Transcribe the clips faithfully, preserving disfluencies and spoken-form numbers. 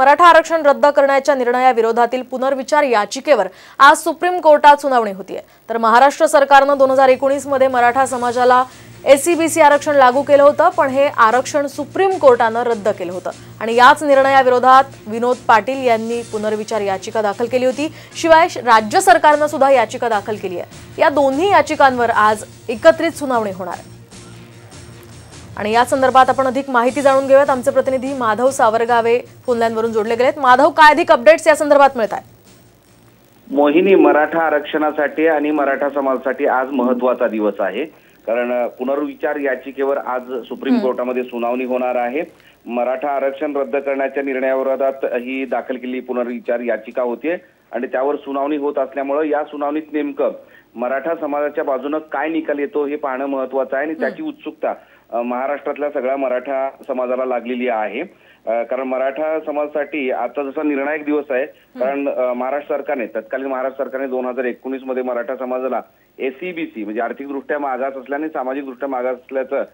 मराठा आरक्षण रद्द करण्याच्या निर्णयाविरोधातील पुनर्विचार याचिकेवर आज सुप्रीम कोर्टात सुनावणी होती आहे। तर महाराष्ट्र सरकारने दोन हजार एकोणीस मध्ये मराठा समाजाला एससीबीसी आरक्षण लागू केलं होतं, पण हे आरक्षण सुप्रीम कोर्टाने रद्द केलं होतं आणि याच निर्णयाविरोधात विनोद पाटील यांनी पुनर्विचार याचिका दाखल केली होती। शिवाय राज्य सरकारने सुद्धा याचिका दाखल केली आहे। या दोन्ही याचिकांवर आज एकत्रित सुनावणी होणार आहे आणि या संदर्भात आपण अधिक माहिती जाणून घेऊयात। आमचे प्रतिनिधी माधव सावरगावे फोनलाईनवरून जोडले गेलेत। माधव, काय अधिक अपडेट्स या संदर्भात मिळत आहेत? मोहिनी, मराठा आरक्षणासाठी आणि मराठा समाजासाठी आज महत्त्वाचा दिवस आहे, कारण पुनर्विचार याचिकेवर आज सुप्रीम कोर्टामध्ये सुनावणी होणार आहे। मराठा आरक्षण रद्द करण्याच्या निर्णयाविरोधात ही दाखल केलेली पुनर्विचार याचिका होती आणि त्यावर सुनावणी होत असल्यामुळे या सुनावणीत नेमकं मराठा समाजाच्या बाजूने काय निकाल येतो हे पाहणं महत्त्वाचं आहे आणि त्याची उत्सुकता महाराष्ट्रातल्या सगळ्या मराठा समाजाला लागलेली आहे। कारण मराठा समाजासाठी आता जसा निर्णायक दिवस आहे, कारण महाराष्ट्र सरकारने तत्कालीन महाराष्ट्र सरकारने दोन हजार एकोणीस मध्ये मराठा समाजाला एससीबीसी म्हणजे आर्थिकदृष्ट्या मागास असल्याने सामाजिकदृष्ट्या मागास असल्याचं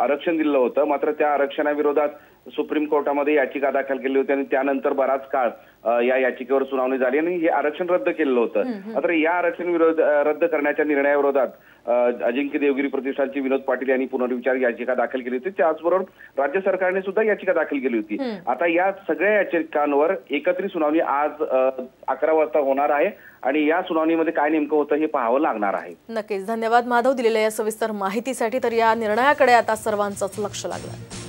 आरक्षण दिलं होतं। मात्र त्या आरक्षणाविरोधात सुप्रीम कोर्टामध्ये याचिका दाखल केली होती आणि त्यानंतर बराच काळ या याचिकेवर सुनावणी झाली आणि हे आरक्षण रद्द केलं होतं। मात्र या आरक्षण विरोध रद्द करण्याच्या निर्णयाविरोधात अजिंक्य देवगिरी प्रतिष्ठानचे विनोद पाटील यांनी पुनर्विचार याचिका दाखल केली होती, त्याचबरोबर राज्य सरकारने सुद्धा याचिका दाखल केली होती। आता या सगळ्या याचिकांवर एकत्रित सुनावणी आज अकरा वाजता होणार आहे आणि या सुनावणीमध्ये काय नेमकं होतं हे पाहावं लागणार आहे। नक्कीच, धन्यवाद माधव दिलेल्या या सविस्तर माहितीसाठी। तर या निर्णयाकडे आता सर्वांचंच लक्ष लागलं आहे।